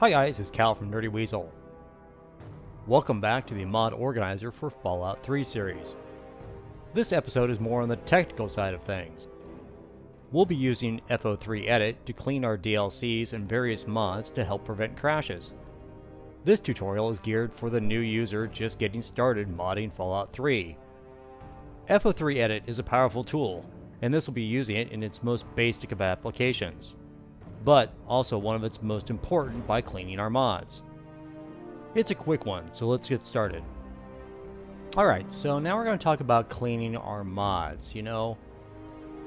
Hi guys, it's Cal from Dirty Weasel. Welcome back to the Mod Organizer for Fallout 3 series. This episode is more on the technical side of things. We'll be using FO3Edit to clean our DLCs and various mods to help prevent crashes. This tutorial is geared for the new user just getting started modding Fallout 3. FO3Edit is a powerful tool, and this will be using it in its most basic of applications, but also one of its most important by cleaning our mods. It's a quick one, so let's get started. Alright, so now we're going to talk about cleaning our mods. You know,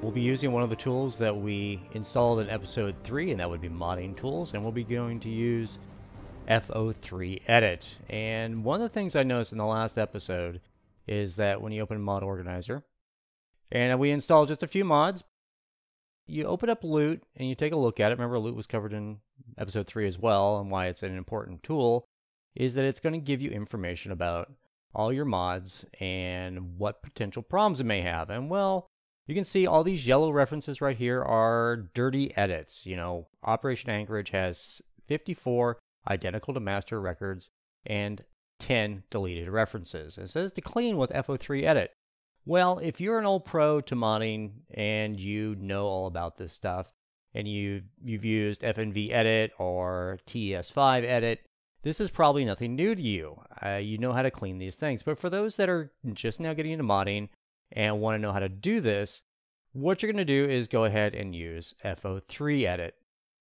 we'll be using one of the tools that we installed in episode 3, and that would be modding tools, and we'll be going to use FO3Edit. And one of the things I noticed in the last episode is that when you open Mod Organizer, and we installed just a few mods, you open up LOOT and you take a look at it. Remember, LOOT was covered in episode 3 as well, and why it's an important tool is that it's going to give you information about all your mods and what potential problems it may have. And well, you can see all these yellow references right here are dirty edits. You know, Operation Anchorage has 54 identical to master records and 10 deleted references. It says to clean with FO3Edit. Well, if you're an old pro to modding and you know all about this stuff, and you've used FNV edit or TES5 edit, this is probably nothing new to you. You know how to clean these things. But for those that are just now getting into modding and want to know how to do this, what you're going to do is go ahead and use FO3Edit.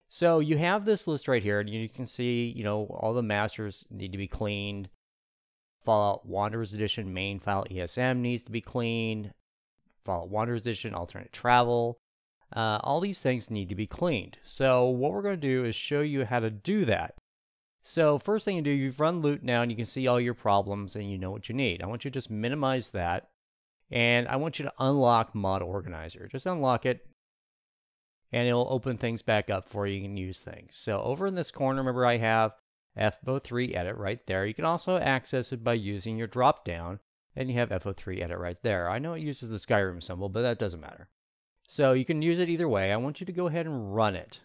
So you have this list right here, and you can see, you know, all the masters need to be cleaned. Fallout Wanderers Edition main file ESM needs to be cleaned. Fallout Wanderers Edition alternate travel. All these things need to be cleaned. So what we're going to do is show you how to do that. So first thing you do, you've run LOOT now, and you can see all your problems and you know what you need. I want you to just minimize that, and I want you to unlock Mod Organizer. Just unlock it, and it'll open things back up for you. You can use things. So over in this corner, remember I have FO3Edit right there. You can also access it by using your drop down, and you have FO3Edit right there. I know it uses the Skyrim symbol, but that doesn't matter. So you can use it either way. I want you to go ahead and run it,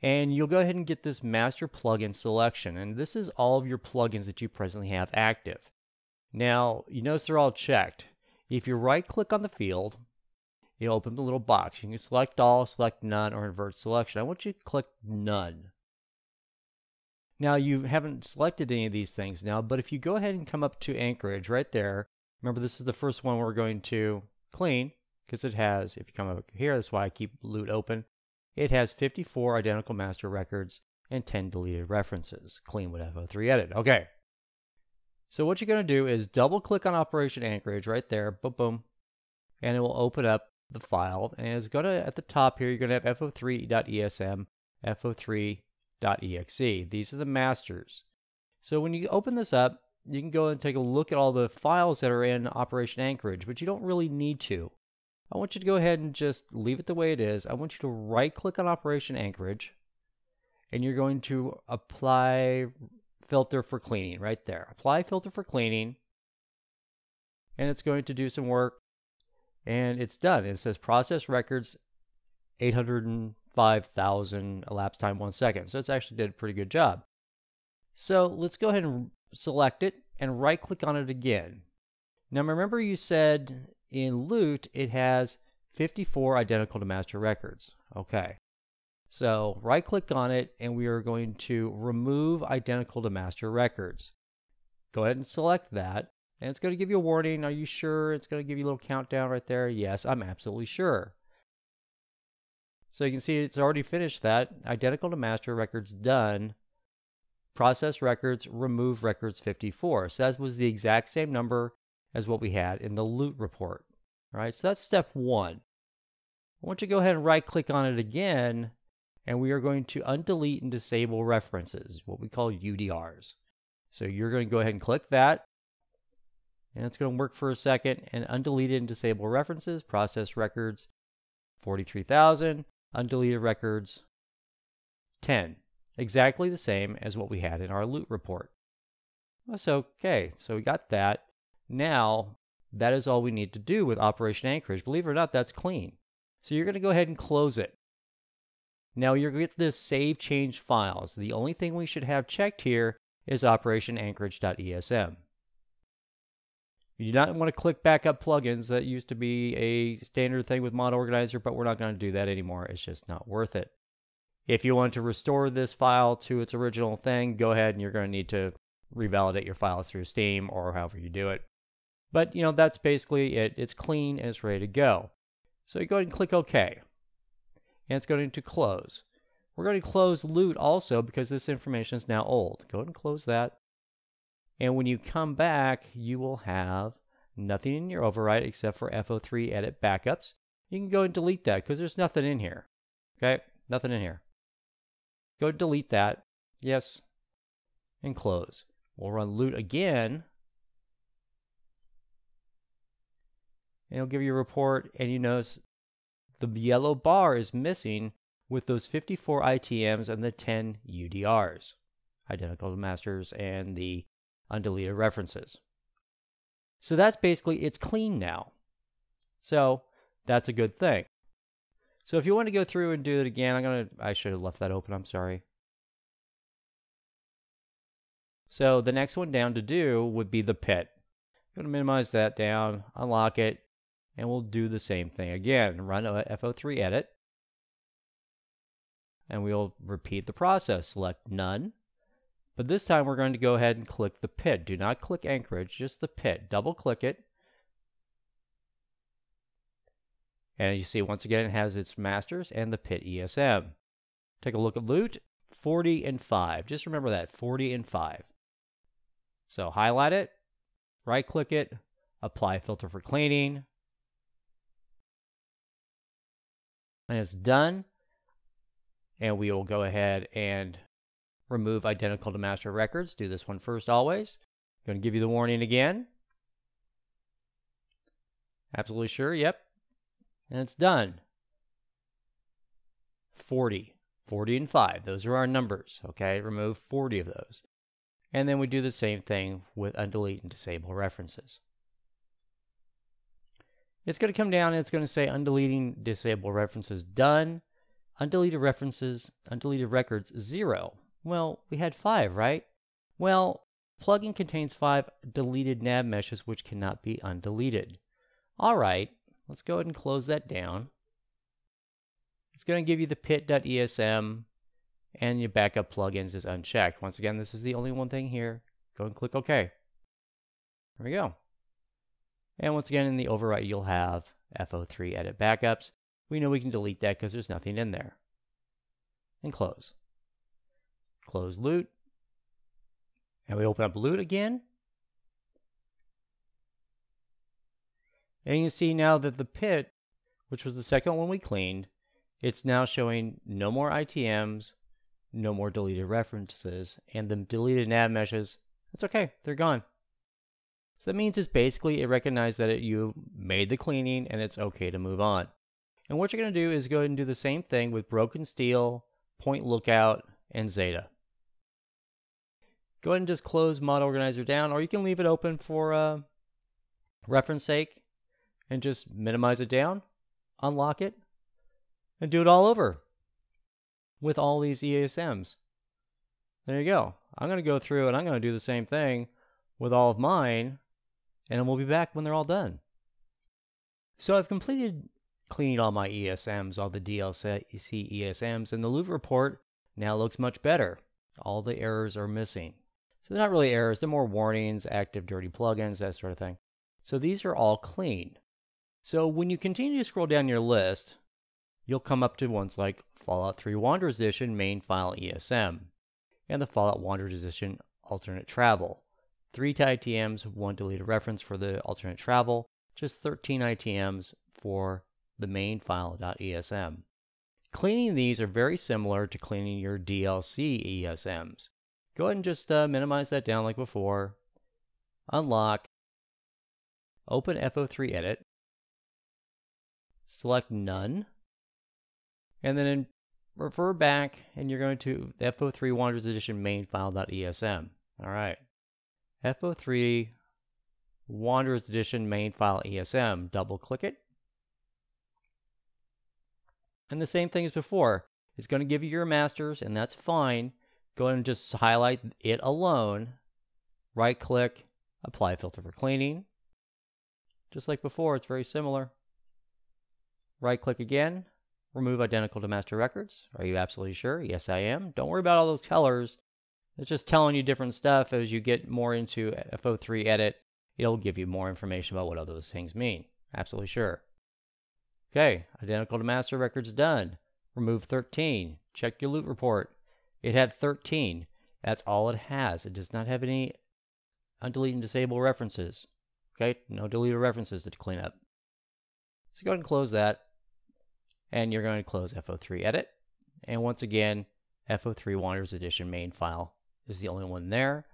and you'll go ahead and get this master plugin selection, and this is all of your plugins that you presently have active. Now you notice they're all checked. If you right click on the field, it'll open the little box. You can select all, select none, or invert selection. I want you to click none. Now, you haven't selected any of these things now, but if you go ahead and come up to Anchorage right there, remember this is the first one we're going to clean, because it has, if you come up here, that's why I keep LOOT open, it has 54 identical master records and 10 deleted references. Clean with FO3Edit. Okay. So what you're going to do is double click on Operation Anchorage right there, boom, boom, and it will open up the file, and it's going to, at the top here, you're going to have FO3.esm, FO3.exe. These are the masters. So when you open this up, you can go and take a look at all the files that are in Operation Anchorage, but you don't really need to. I want you to go ahead and just leave it the way it is. I want you to right click on Operation Anchorage, and you're going to apply filter for cleaning right there. Apply filter for cleaning, and it's going to do some work, and it's done. It says process records 805,000, elapsed time 1 second. So it's actually did a pretty good job. So let's go ahead and select it and right click on it again. Now remember, you said in LOOT it has 54 identical to master records. Okay. So right click on it, and we are going to remove identical to master records. Go ahead and select that, and it's going to give you a warning. Are you sure? It's going to give you a little countdown right there. Yes, I'm absolutely sure. So you can see it's already finished that. Identical to master records done. Process records, remove records 54. So that was the exact same number as what we had in the LOOT report. All right, so that's step one. I want you to go ahead and right click on it again, and we are going to undelete and disable references, what we call UDRs. So you're going to go ahead and click that, and it's going to work for a second, and undelete and disable references, process records 43,000. Undeleted records 10, exactly the same as what we had in our LOOT report. That's okay, so we got that. Now that is all we need to do with Operation Anchorage. Believe it or not, that's clean. So you're going to go ahead and close it. Now you get this save change files. The only thing we should have checked here is Operation Anchorage.esm. You do not want to click backup plugins. That used to be a standard thing with Mod Organizer, but we're not going to do that anymore. It's just not worth it. If you want to restore this file to its original thing, go ahead and you're going to need to revalidate your files through Steam or however you do it. But, you know, that's basically it. It's clean and it's ready to go. So you go ahead and click OK. And it's going to close. We're going to close Loot also because this information is now old. Go ahead and close that. And when you come back, you will have nothing in your override except for FO3 edit backups. You can go and delete that because there's nothing in here. Okay? Nothing in here. Go delete that. Yes. And close. We'll run Loot again. And it'll give you a report, and you notice the yellow bar is missing with those 54 ITMs and the 10 UDRs, identical to masters and the undeleted references. So that's basically, it's clean now. So that's a good thing. So if you want to go through and do it again, I should have left that open, I'm sorry. So the next one down to do would be the pit. I'm going to minimize that down, unlock it, and we'll do the same thing again. Run FO3 edit. And we'll repeat the process. Select none. But this time we're going to go ahead and click the pit. Do not click Anchorage, just the pit. Double click it. And you see once again it has its masters and the pit ESM. Take a look at Loot. 40 and 5. Just remember that. 40 and 5. So highlight it. Right click it. Apply filter for cleaning. And it's done, and we will go ahead and remove identical to master records. Do this one first always. I'm going to give you the warning again. Absolutely sure, yep. And it's done. 40, 40 and 5, those are our numbers, okay? Remove 40 of those. And then we do the same thing with undelete and disable references. It's going to come down and it's going to say undeleting disable references done, undeleted records 0. Well, we had 5, right? Well, plugin contains 5 deleted nav meshes which cannot be undeleted. All right, let's go ahead and close that down. It's going to give you the pit.esm and your backup plugins is unchecked. Once again, this is the only one thing here. Go and click OK. There we go. And once again, in the override, you'll have FO3 edit backups. We know we can delete that because there's nothing in there. And close. Close Loot. And we open up Loot again. And you can see now that the pit, which was the second one we cleaned, it's now showing no more ITMs, no more deleted references, and the deleted nav meshes, that's okay, they're gone. So that means it's basically, it recognized that you made the cleaning and it's okay to move on. And what you're going to do is go ahead and do the same thing with Broken Steel, Point Lookout, and Zeta. Go ahead and just close Mod Organizer down, or you can leave it open for reference sake and just minimize it down, unlock it, and do it all over with all these ESMs. There you go. I'm going to go through and I'm going to do the same thing with all of mine. And we'll be back when they're all done. So I've completed cleaning all my ESMs, all the DLC ESMs, and the Loot report now looks much better. All the errors are missing. So they're not really errors, they're more warnings, active dirty plugins, that sort of thing. So these are all clean. So when you continue to scroll down your list, you'll come up to ones like Fallout 3 Wanderers Edition main file ESM, and the Fallout Wanderers Edition alternate travel. 3 ITMs, 1 deleted reference for the alternate travel, just 13 ITMs for the main file.esm. Cleaning these are very similar to cleaning your DLC ESMs. Go ahead and just minimize that down like before, unlock, open FO3 edit, select none, and then refer back and you're going to FO3 Wanderers Edition main file.esm. All right. FO3 Wanderers Edition main file ESM. Double click it. And the same thing as before. It's going to give you your masters, and that's fine. Go ahead and just highlight it alone. Right click, apply filter for cleaning. Just like before, it's very similar. Right click again, remove identical to master records. Are you absolutely sure? Yes, I am. Don't worry about all those colors. It's just telling you different stuff. As you get more into FO3 edit, it'll give you more information about what all those things mean. Absolutely sure. Okay, identical to master records done. Remove 13. Check your loot report. It had 13. That's all it has. It does not have any undelete and disable references. Okay, no deleted references to clean up. So go ahead and close that. And you're going to close FO3 edit. And once again, FO3 Wanderers Edition main file is the only one there.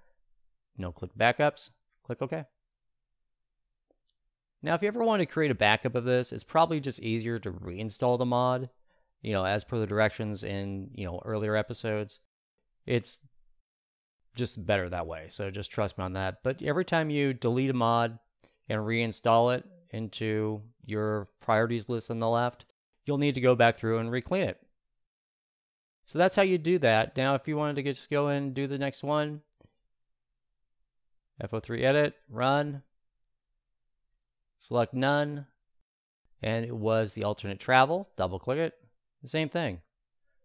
No click backups. Click OK. Now, if you ever want to create a backup of this, it's probably just easier to reinstall the mod, you know, as per the directions in, you know, earlier episodes. It's just better that way. So just trust me on that. But every time you delete a mod and reinstall it into your priorities list on the left, you'll need to go back through and re-clean it. So that's how you do that. Now, if you wanted to just go in and do the next one, FO3 edit, run, select none, and it was the alternate travel. Double click it, the same thing.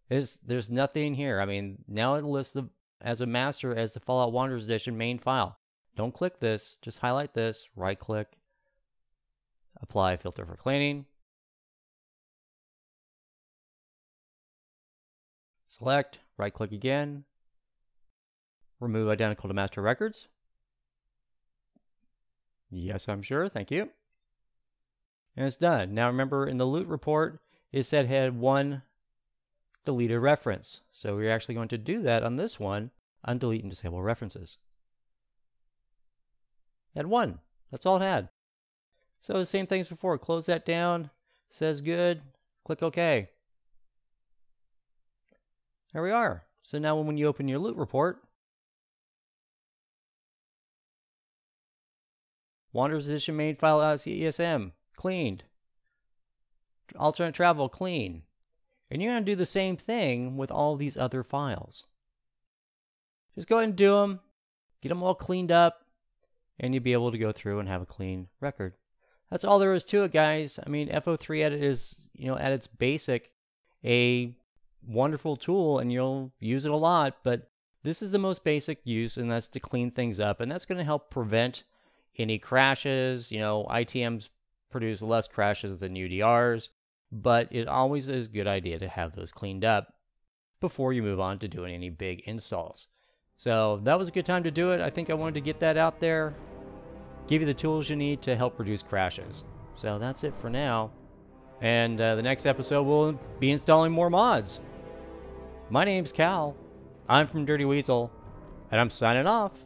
There's nothing here. I mean, now it lists as a master as the Fallout Wanderers Edition main file. Don't click this, just highlight this, right click, apply filter for cleaning. Select, right click again, remove identical to master records. Yes, I'm sure, thank you. And it's done. Now remember, in the loot report, it said it had one deleted reference. So we're actually going to do that on this one, undelete and disable references. It had one, that's all it had. So the same thing as before, close that down, says good, click OK. There we are. So now when you open your loot report, Wanderers Edition main file as ESM, cleaned. Alternate travel, clean. And you're going to do the same thing with all these other files. Just go ahead and do them, get them all cleaned up, and you'll be able to go through and have a clean record. That's all there is to it, guys. I mean, FO3Edit is, you know, at its basic, a wonderful tool, and you'll use it a lot, but this is the most basic use, and that's to clean things up, and that's going to help prevent any crashes. You know, ITMs produce less crashes than UDRs, but it always is a good idea to have those cleaned up before you move on to doing any big installs. So that was a good time to do it. I think I wanted to get that out there, give you the tools you need to help reduce crashes. So that's it for now, and the next episode we'll be installing more mods. My name's Cal, I'm from Dirty Weasel, and I'm signing off.